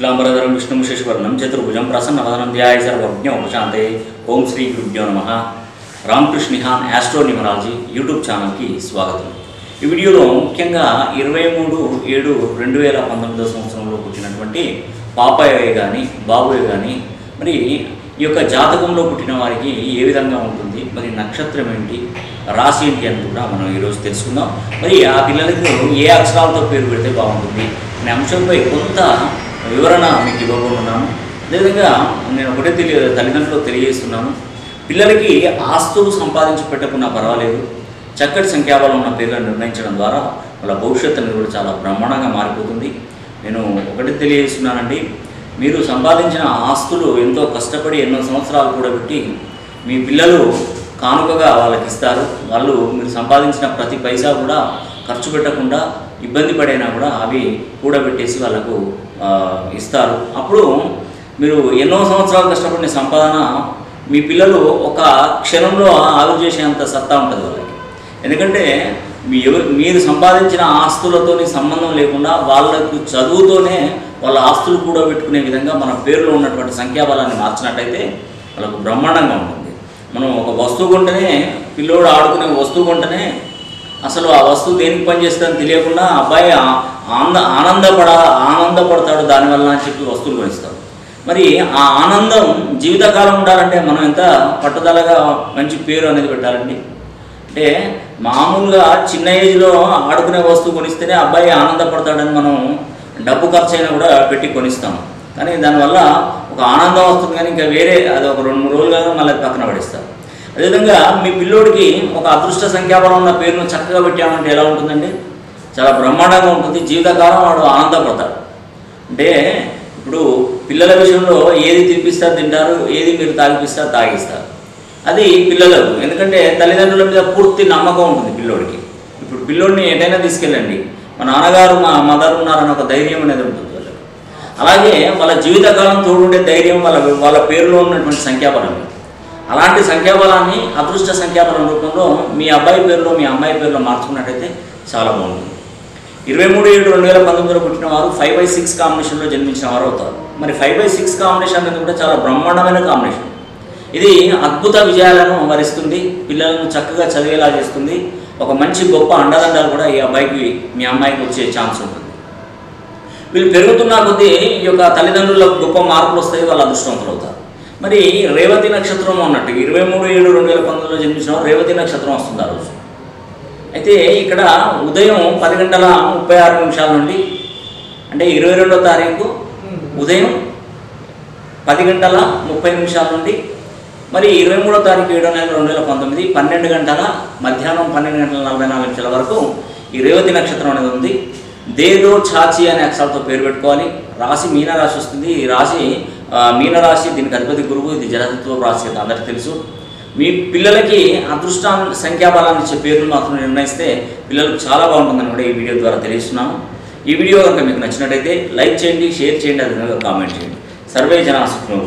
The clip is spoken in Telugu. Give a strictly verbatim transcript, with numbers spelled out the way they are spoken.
तुलांबरधरं विष्णुशशिवर्णं चतुर्भुजं प्रसन्नवदनं ध्यायेद्मशांते ओम श्री गुरुभ्यो नमः। Ramakrishna Nihan astro numerology YouTube channel की स्वागतम। ఈ వీడియోలో ముఖ్యంగా ఇరవై మూడు ఏడు రెండు వేల పంతొమ్మిది సంవత్సరంలో పుట్టినటువంటి పాపాయే గాని బాబుయే గాని మరి ఈ యొక్క జాతకంలో పుట్టిన వారికి ఏ విధంగా ఉంటుంది, మరి నక్షత్రం ఏంటి, రాశి ఏంటి అని కూడా మనం ఈరోజు తెలుసుకుందాం. మరి ఆ పిల్లలకు ఏ అక్షరాలతో పేరు పెడితే బాగుంటుంది అనే అంశంపై కొంత వివరణ మీకు ఇవ్వబోతున్నాను. అదేవిధంగా నేను ఒకటే తెలియ తల్లిదండ్రులు తెలియజేస్తున్నాను, పిల్లలకి ఆస్తులు సంపాదించి పెట్టకున్నా పర్వాలేదు, చక్కటి సంఖ్యాబలం ఉన్న పేర్లను నిర్ణయించడం ద్వారా వాళ్ళ భవిష్యత్తు అనేది కూడా చాలా బ్రహ్మాండంగా మారిపోతుంది. నేను ఒకటి తెలియజేస్తున్నానండి, మీరు సంపాదించిన ఆస్తులు ఎంతో కష్టపడి ఎన్నో సంవత్సరాలు కూడా పెట్టి మీ పిల్లలు కానుకగా వాళ్ళకి ఇస్తారు. వాళ్ళు మీరు సంపాదించిన ప్రతి పైసా కూడా ఖర్చు పెట్టకుండా ఇబ్బంది పడైనా కూడా అవి కూడబెట్టేసి వాళ్ళకు ఇస్తారు. అప్పుడు మీరు ఎన్నో సంవత్సరాలు కష్టపడిన సంపాదన మీ పిల్లలు ఒక క్షణంలో ఆలు చేసేంత సత్తా ఉంటుంది వాళ్ళకి. ఎందుకంటే మీరు సంపాదించిన ఆస్తులతోని సంబంధం లేకుండా వాళ్ళకు చదువుతోనే వాళ్ళ ఆస్తులు కూడా పెట్టుకునే విధంగా మన పేరులో ఉన్నటువంటి సంఖ్యాబలాన్ని మార్చినట్టయితే వాళ్ళకు బ్రహ్మాండంగా ఉంటుంది. మనం ఒక వస్తువు కొంటేనే, పిల్లోడు ఆడుకునే వస్తువు కొంటేనే అసలు ఆ వస్తువు దేనికి పనిచేస్తుందని తెలియకుండా అబ్బాయి ఆనంద ఆనందపడ ఆనందపడతాడు దానివల్ల అని చెప్పి వస్తువులు కొనిస్తాడు. మరి ఆ ఆనందం జీవితకాలం ఉండాలంటే మనం ఎంత పట్టుదలగా మంచి పేరు అనేది పెట్టాలండి. అంటే మామూలుగా చిన్న ఏజ్లో ఆడుకునే వస్తువు కొనిస్తేనే అబ్బాయి ఆనందపడతాడని మనం డబ్బు ఖర్చు అయినా కూడా పెట్టి కొనిస్తాం, కానీ దానివల్ల ఒక ఆనందం వస్తుంది, కానీ ఇంకా వేరే అది ఒక రెండు మూడు రోజులుగా మళ్ళీ పక్కన పడిస్తారు. అదేవిధంగా మీ పిల్లోడికి ఒక అదృష్ట సంఖ్యాబలం ఉన్న పేరును చక్కగా పెట్టామంటే ఎలా ఉంటుందండి, చాలా బ్రహ్మాండంగా ఉంటుంది. జీవితకాలం వాడు ఆనందపడతాడు. అంటే ఇప్పుడు పిల్లల విషయంలో ఏది తినిపిస్తారు తింటారు, ఏది మీరు తాగిపిస్తారు తాగిస్తారు, అది పిల్లలకు. ఎందుకంటే తల్లిదండ్రుల మీద పూర్తి నమ్మకం ఉంటుంది పిల్లోడికి. ఇప్పుడు పిల్లోడిని ఏదైనా తీసుకెళ్ళండి, మా నాన్నగారు మా మదర్ ఉన్నారని ఒక ధైర్యం అనేది ఉంటుంది వాళ్ళకి. అలాగే వాళ్ళ జీవితకాలం తోడుండే ధైర్యం వాళ్ళ వాళ్ళ పేరులో ఉన్నటువంటి సంఖ్యాబలం. అలాంటి సంఖ్యాబలాన్ని అదృష్ట సంఖ్యాబలం రూపంలో మీ అబ్బాయి పేరులో మీ అమ్మాయి పేరులో మార్చుకున్నట్టయితే చాలా బాగుంటుంది. ఇరవై మూడు ఏడు రెండు వేల పంతొమ్మిదిలో పుట్టిన వారు ఫైవ్ బై సిక్స్ కాంబినేషన్లో జన్మించిన వారు అవుతారు. మరి ఫైవ్ బై సిక్స్ కాంబినేషన్ అనేది కూడా చాలా బ్రహ్మాండమైన కాంబినేషన్. ఇది అద్భుత విజయాలను వరిస్తుంది, పిల్లలను చక్కగా చదివేలా చేస్తుంది. ఒక మంచి గొప్ప అండదండాలు కూడా ఈ అబ్బాయికి మీ అమ్మాయికి వచ్చే ఛాన్స్ ఉంటుంది. వీళ్ళు పెరుగుతున్న కొద్దీ ఈ యొక్క తల్లిదండ్రులకు గొప్ప మార్పులు వస్తాయి, వాళ్ళు అదృష్టవంతులు అవుతారు. మరి రేవతి నక్షత్రం అన్నట్టు ఇరవై మూడు ఏడు రెండు వేల పంతొమ్మిదిలో జన్మించిన రేవతి నక్షత్రం వస్తుంది ఆ రోజు. అయితే ఇక్కడ ఉదయం పది గంటల ముప్పై ఆరు నిమిషాల నుండి అంటే ఇరవై రెండో తారీఖు ఉదయం పది గంటల ముప్పై నిమిషాల నుండి మరి ఇరవై మూడో తారీఖు ఏడో నెల రెండు వేల పంతొమ్మిది పన్నెండు గంటల మధ్యాహ్నం పన్నెండు గంటల నలభై నాలుగు నిమిషాల వరకు ఈ రేవతి నక్షత్రం అనేది ఉంది. దేదో ఛాచి అనే అక్షరాలతో పేరు పెట్టుకోవాలి. రాశి మీనరాశి వస్తుంది. ఈ రాశి మీనరాశి, దీనికి అధిపతి గురువు, ఇది జలతత్వ రాశి, అందరికీ తెలుసు. మీ పిల్లలకి అదృష్టా సంఖ్యాబలాన్ని ఇచ్చే పేర్లు మాత్రం నిర్ణయిస్తే పిల్లలకు చాలా బాగుంటుందని కూడా ఈ వీడియో ద్వారా తెలియజేస్తున్నాము. ఈ వీడియో కనుక మీకు నచ్చినట్టయితే లైక్ చేయండి, షేర్ చేయండి, అదేవిధంగా కామెంట్ చేయండి. సర్వే జనా సుఖినో.